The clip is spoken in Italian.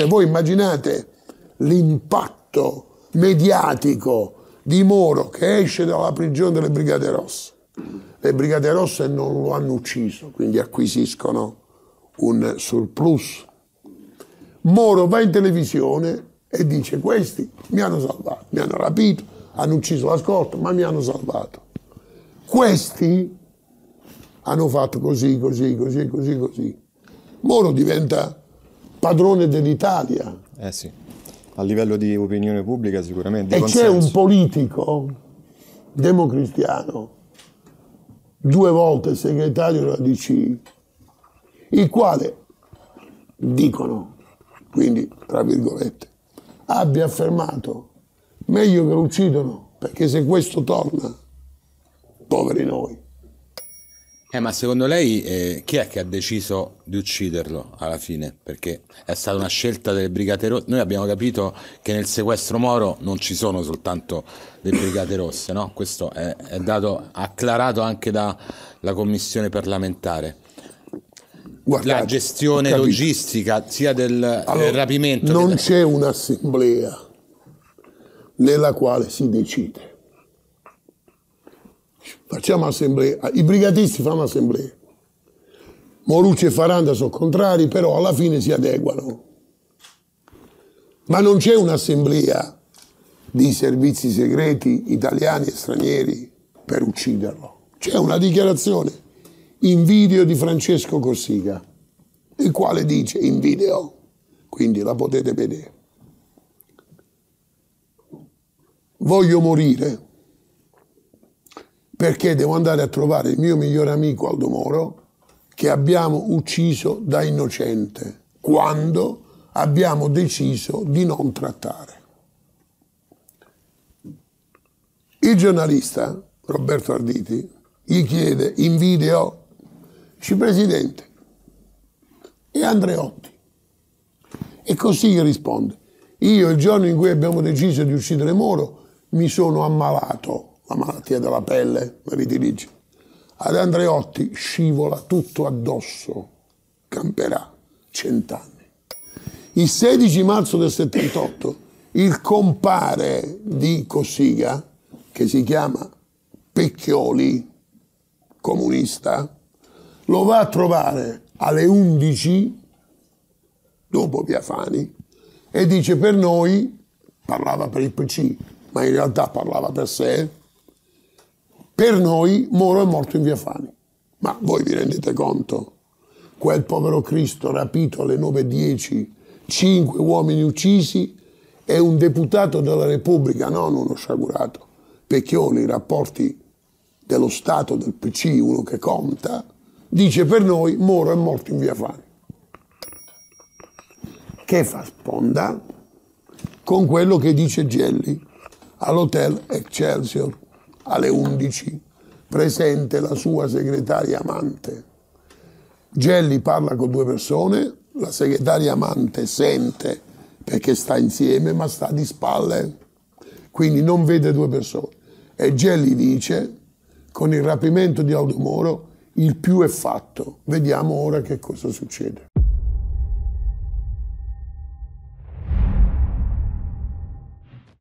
Cioè voi immaginate l'impatto mediatico di Moro che esce dalla prigione delle Brigate Rosse. Le Brigate Rosse non lo hanno ucciso, quindi acquisiscono un surplus. Moro va in televisione e dice: questi mi hanno salvato, mi hanno rapito, hanno ucciso la scorta, ma mi hanno salvato. Questi hanno fatto così, così, così, così, così. Moro diventa padrone dell'Italia. Eh sì, a livello di opinione pubblica sicuramente. E c'è un politico democristiano, 2 volte segretario della DC, il quale, dicono, quindi tra virgolette, abbia affermato: meglio che lo uccidono, perché se questo torna, poveri noi. Ma secondo lei chi è che ha deciso di ucciderlo alla fine? Perché è stata una scelta delle Brigate Rosse. Noi abbiamo capito che nel sequestro Moro non ci sono soltanto le Brigate Rosse, no? Questo è dato acclarato anche dalla commissione parlamentare. Guardate, la gestione logistica sia del rapimento. Non c'è un'assemblea nella quale si decide. Facciamo assemblea, i brigatisti fanno assemblea. Morucci e Faranda sono contrari, però alla fine si adeguano. Ma non c'è un'assemblea di servizi segreti italiani e stranieri per ucciderlo. C'è una dichiarazione in video di Francesco Cossiga, il quale dice in video, quindi la potete vedere: voglio morire perché devo andare a trovare il mio migliore amico Aldo Moro, che abbiamo ucciso da innocente, quando abbiamo deciso di non trattare. Il giornalista Roberto Arditi gli chiede in video: ci presidente, e Andreotti? E così gli risponde: io il giorno in cui abbiamo deciso di uccidere Moro mi sono ammalato, la malattia della pelle, la vitiligine. Ad Andreotti scivola tutto addosso, camperà 100 anni. Il 16 marzo del 78, il compare di Cossiga, che si chiama Pecchioli, comunista, lo va a trovare alle 11, dopo Via Fani, e dice: per noi, parlava per il PCI, ma in realtà parlava per sé, per noi Moro è morto in Via Fani. Ma voi vi rendete conto? Quel povero Cristo rapito alle 9:10, 5 uomini uccisi, è un deputato della Repubblica, non uno sciagurato. Pecchioli, rapporti dello Stato, del PC, uno che conta, dice: per noi Moro è morto in Via Fani. Che fa sponda con quello che dice Gelli all'Hotel Excelsior. Alle 11, presente la sua segretaria amante. Gelli parla con 2 persone, la segretaria amante sente perché sta insieme, ma sta di spalle, quindi non vede 2 persone. E Gelli dice: con il rapimento di Aldo Moro il più è fatto, vediamo ora che cosa succede.